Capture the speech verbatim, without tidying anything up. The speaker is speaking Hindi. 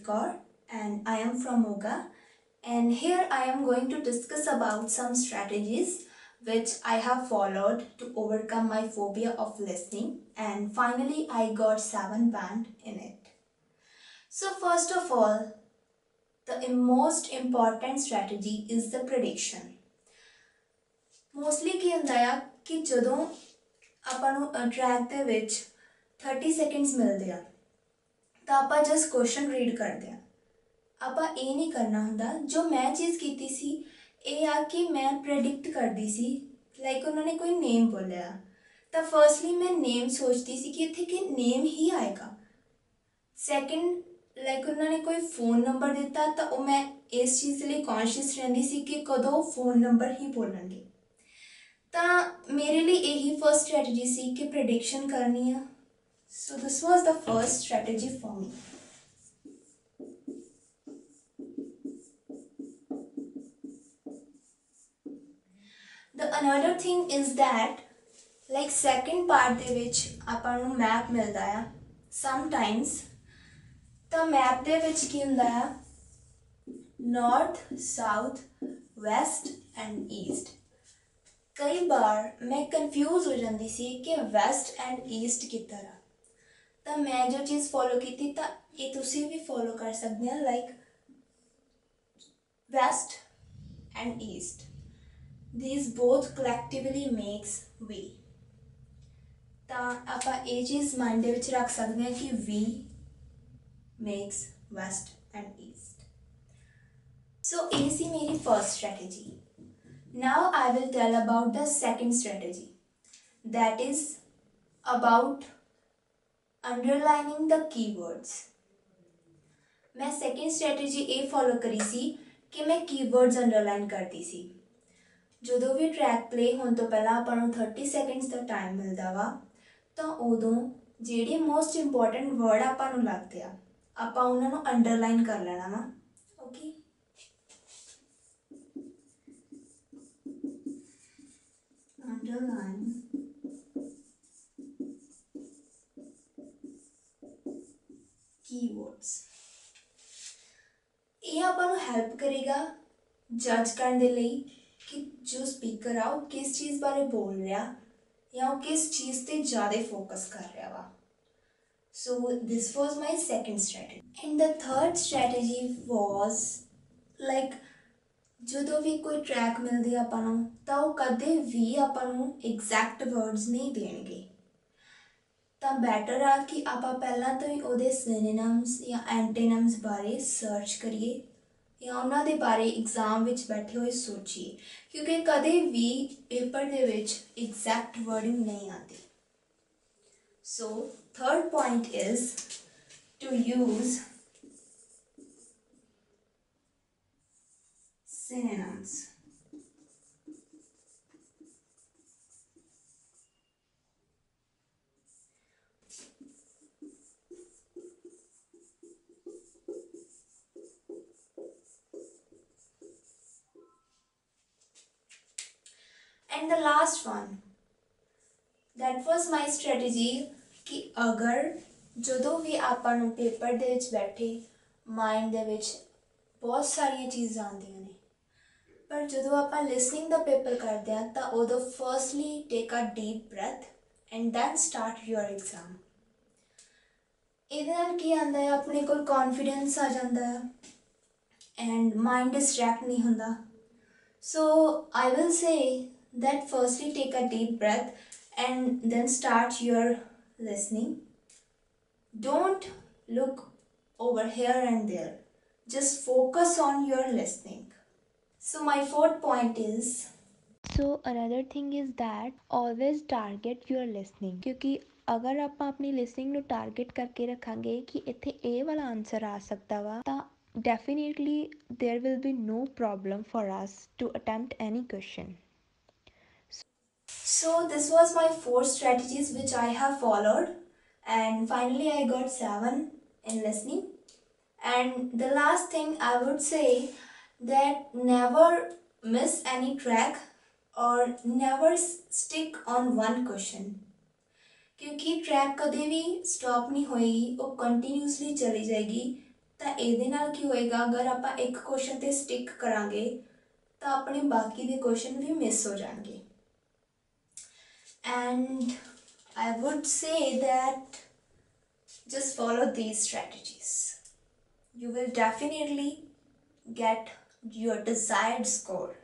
Kusumjit Kaur and I am from Moga, and here I am going to discuss about some strategies which I have followed to overcome my phobia of listening, and finally I got seven band in it. So first of all, the most important strategy is the prediction. Mostly की अंदाज़ा कि जदों अपन ट्रैक दे विच थर्टी सैकेंड्स मिलते हैं तो आप जस्ट क्वेश्चन रीड करते हैं। आपा ये नहीं करना होंदा। जो मैं चीज़ की सी ये आ कि मैं प्रेडिक्ट करती सी, लाइक उन्होंने कोई नेम बोलिया तो फर्स्टली मैं नेम सोचती सी कि इत्थे कि नेम ही आएगा। सैकेंड, लाइक उन्होंने कोई फोन नंबर दिता तो मैं इस चीज़ लिए कॉन्शियस रहती सी कि कदों फोन नंबर ही बोलेंगे। तो मेरे लिए यही फर्स्ट स्ट्रैटेजी सी कि प्रेडिक्शन करनी है। So this was the first strategy for me. The another thing is that like second part दे विच आपां नूं मैप मिलदा है sometimes, तो मैप दे विच की हुंदा है north, south, west and east. कई बार मैं कन्फ्यूज़ हो जाती सी कि वैसट एंड ईस्ट किधर आ, तो मैं जो चीज़ फॉलो की थी तो ये तुसीं भी फॉलो कर सकते हैं, like west and east, these both collectively makes we। तो आप ये चीज़ माइंड में रख सकते हैं कि we makes west and east। So ये सी मेरी first strategy। Now I will tell about the second strategy, that is about underlining the keywords। मैं second strategy ये follow करी सी कि मैं keywords underline करती सी। जो भी ट्रैक प्ले होने तो पहला अपन थर्टी सैकेंड्स का टाइम मिलता वा, तो उदों जेडे मोस्ट इंपोर्टेंट वर्ड आपू लगते आ आप उन्होंने अंडरलाइन कर लेना वा। ओके, अंडरलाइन कीवर्ड्स ये आपू हैल्प करेगा जज करने के लिए कि जो स्पीकर आ किस चीज़ बारे बोल रहा या किस चीज़ पर ज़्यादा फोकस कर रहा वा। So this was my second strategy. And the third strategy was like जो भी कोई ट्रैक मिलती आपू तो वह कदे भी आपू एग्जैक्ट वर्ड्स नहीं देंगे, तो बैटर आ कि आप पहला तो ही उहदे सिनोनिम्स या एंटेनिम्स बारे सर्च करिए या उन्होंने बारे एग्जाम में बैठे हुए सोचिए, क्योंकि कदे भी पेपर के एग्जैक्ट वर्डिंग नहीं आती। So third point is to use synonyms. And the last one, that was my strategy कि अगर जो भी आपू पेपर दे विच बैठे माइंड दे विच बहुत सारिया चीज़ां आंदियां ने, पर जो आप लिसनिंग द पेपर करते हैं तो उदो firstly take a deep breath and then start your exam. ये की आता है अपने को कॉन्फिडेंस आ जाता है एंड माइंड डिस्ट्रैक्ट नहीं होता। So I will say that firstly take a deep breath and then start your listening. Don't look over here and there, just focus on your listening. So my fourth point is, so another thing is that always target your listening, क्योंकि अगर आप अपनी listening को target करके रखांगे कि इत्थे ए वाला आंसर आ सकता वा, तो definitely there will be no problem for us to attempt any question। So this was my four strategies which I have followed, and finally I got seven in listening. And the last thing I would say that never miss any track or never stick on one question, क्योंकि track कदे भी stop नहीं होएगी और continuously चली जाएगी, तो ये की होएगा अगर आप एक क्वेश्चन पर स्टिक करांगे तो अपने बाकी के क्वेश्चन भी मिस हो जाएंगे। And I would say that just follow these strategies, you will definitely get your desired score।